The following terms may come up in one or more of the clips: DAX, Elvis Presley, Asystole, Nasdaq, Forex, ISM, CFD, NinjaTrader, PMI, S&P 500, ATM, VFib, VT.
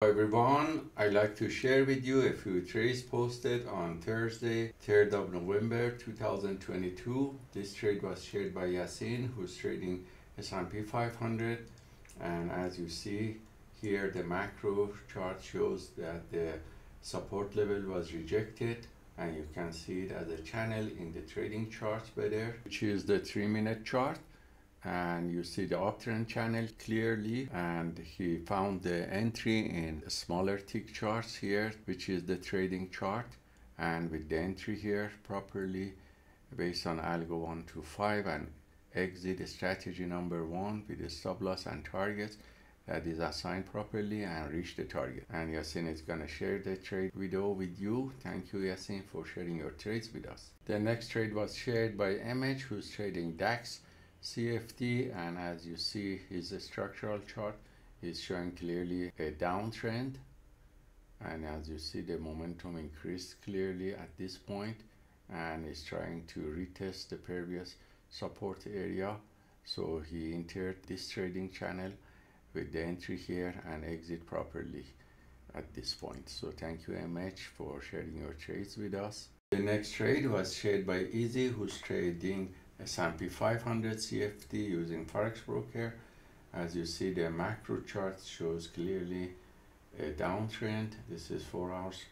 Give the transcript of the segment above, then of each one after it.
Hi everyone, I'd like to share with you a few trades posted on Thursday, 3rd of November 2022. This trade was shared by Yasin, who's trading S&P 500. And as you see here, the macro chart shows that the support level was rejected. And you can see it as a channel in the trading charts better, which is the 3-minute chart. And you see the uptrend channel clearly, and he found the entry in the smaller tick charts here, which is the trading chart, and with the entry here properly based on algo 125 and exit strategy number 1 with the stop loss and targets that is assigned properly and reach the target. And Yasin is going to share the trade video with you. Thank you, Yasin, for sharing your trades with us. The next trade was shared by MH, who's trading DAX CFD, and as you see, his structural chart is showing clearly a downtrend, and as you see, the momentum increased clearly at this point and is trying to retest the previous support area. So he entered this trading channel with the entry here and exit properly at this point. So thank you, MH, for sharing your trades with us. The next trade was shared by Easy, who's trading S&P 500 CFD using Forex broker. As you see, the macro chart shows clearly a downtrend. This is 4 hours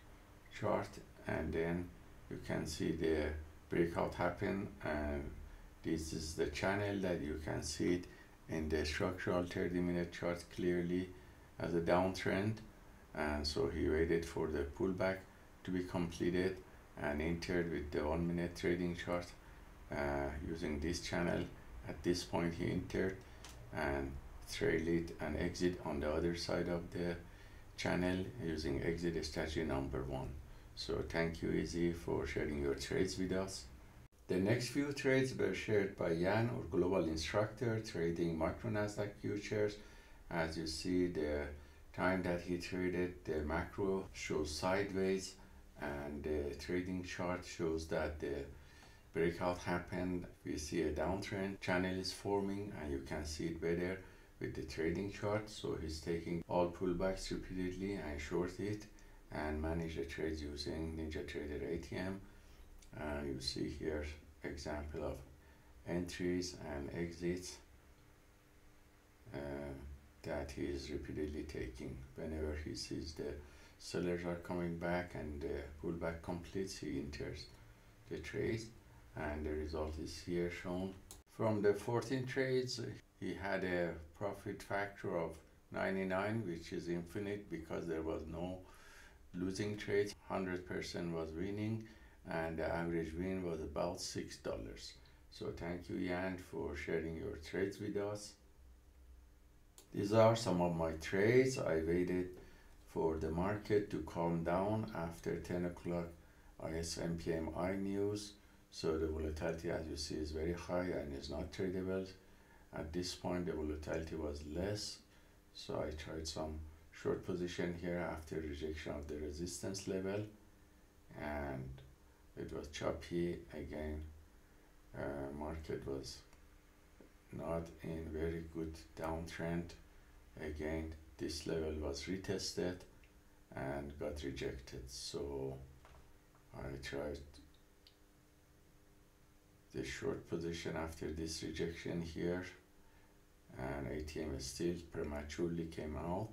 chart, and then you can see the breakout happen, and this is the channel that you can see it in the structural 30-minute chart clearly as a downtrend. And so he waited for the pullback to be completed and entered with the 1-minute trading chart using this channel. At this point he entered and trailed an exit on the other side of the channel using exit strategy number 1. So thank you, Easy, for sharing your trades with us. The next few trades were shared by Yan, our global instructor, trading micro Nasdaq futures. As you see, the time that he traded, the macro shows sideways, and the trading chart shows that the breakout happened. We see a downtrend channel is forming, and you can see it better with the trading chart. So he's taking all pullbacks repeatedly and short it and manage the trades using NinjaTrader ATM. You see here example of entries and exits that he is repeatedly taking. Whenever he sees the sellers are coming back and the pullback completes, he enters the trades. And the result is here shown. From the 14 trades, he had a profit factor of 99, which is infinite because there was no losing trades. 100% was winning, and the average win was about $6. So thank you, Yan, for sharing your trades with us. These are some of my trades. I waited for the market to calm down after 10 o'clock ISM PMI news. So the volatility, as you see, is very high and is not tradable. At this point, the volatility was less. So I tried some short position here after rejection of the resistance level. And it was choppy again. Market was not in very good downtrend. Again, this level was retested and got rejected. So I tried the short position after this rejection here, and ATM still prematurely came out.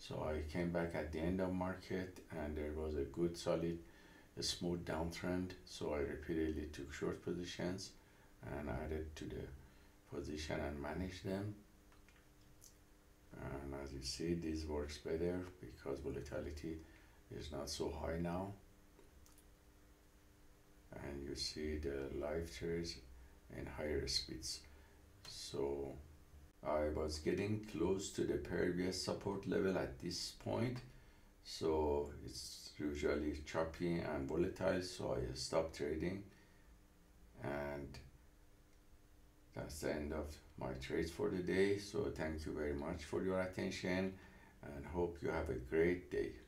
So I came back at the end of market, and there was a good solid smooth downtrend. So I repeatedly took short positions and added to the position and managed them. And as you see, this works better because volatility is not so high now. And you see the live trades in higher speeds. So I was getting close to the previous support level at this point. So it's usually choppy and volatile. So I stopped trading, and that's the end of my trades for the day. So thank you very much for your attention, and hope you have a great day.